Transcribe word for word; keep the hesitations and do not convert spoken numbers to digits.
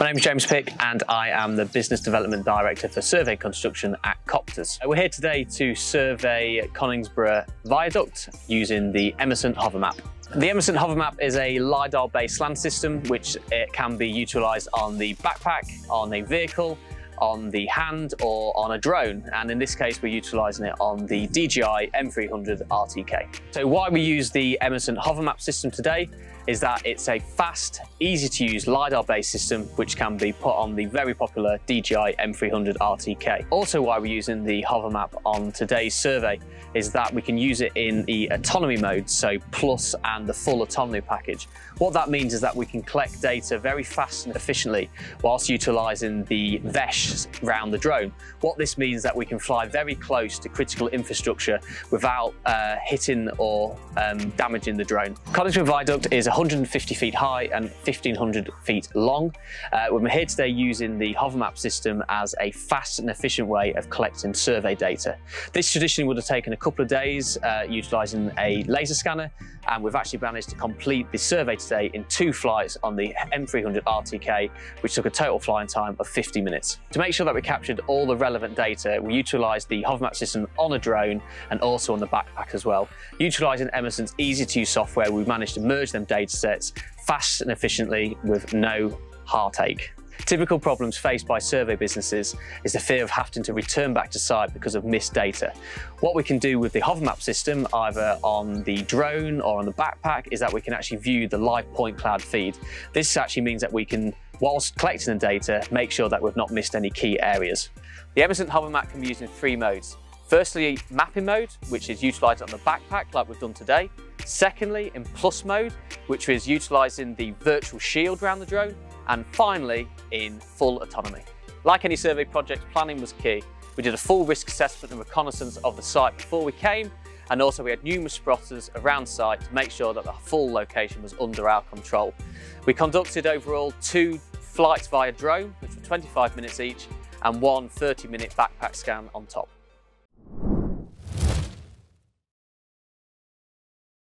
My name is James Pick and I am the Business Development Director for Survey Construction at Coptrz. We're here today to survey Conisbrough Viaduct using the Emesent Hovermap. The Emesent Hovermap is a LiDAR-based SLAM system which it can be utilised on the backpack, on a vehicle, on the hand or on a drone, and in this case we're utilising it on the D J I M three hundred R T K. So why we use the Emesent Hovermap system today is that it's a fast, easy to use LiDAR based system which can be put on the very popular D J I M three hundred R T K. Also why we're using the Hovermap on today's survey is that we can use it in the autonomy mode, so plus and the full autonomy package. What that means is that we can collect data very fast and efficiently whilst utilising the V E S H around the drone. What this means is that we can fly very close to critical infrastructure without uh, hitting or um, damaging the drone. Conisbrough Viaduct is one hundred fifty feet high and fifteen hundred feet long. Uh, we're here today using the Hovermap system as a fast and efficient way of collecting survey data. This traditionally would have taken a couple of days uh, utilising a laser scanner, and we've actually managed to complete the survey today in two flights on the M three hundred R T K, which took a total flying time of fifty minutes. To make sure that we captured all the relevant data, we utilised the Hovermap system on a drone and also on the backpack as well. Utilising Emesent's easy-to-use software, we managed to merge them data sets fast and efficiently with no heartache. Typical problems faced by survey businesses is the fear of having to return back to site because of missed data. What we can do with the Hovermap system, either on the drone or on the backpack, is that we can actually view the live point cloud feed. This actually means that we can, whilst collecting the data, make sure that we've not missed any key areas. The Emesent Hovermap can be used in three modes. Firstly, mapping mode, which is utilised on the backpack like we've done today. Secondly, in plus mode, which is utilising the virtual shield around the drone. And finally, in full autonomy. Like any survey project, planning was key. We did a full risk assessment and reconnaissance of the site before we came, and also we had numerous spotters around site to make sure that the full location was under our control. We conducted overall two flights via drone, which were twenty-five minutes each, and one thirty minute backpack scan on top.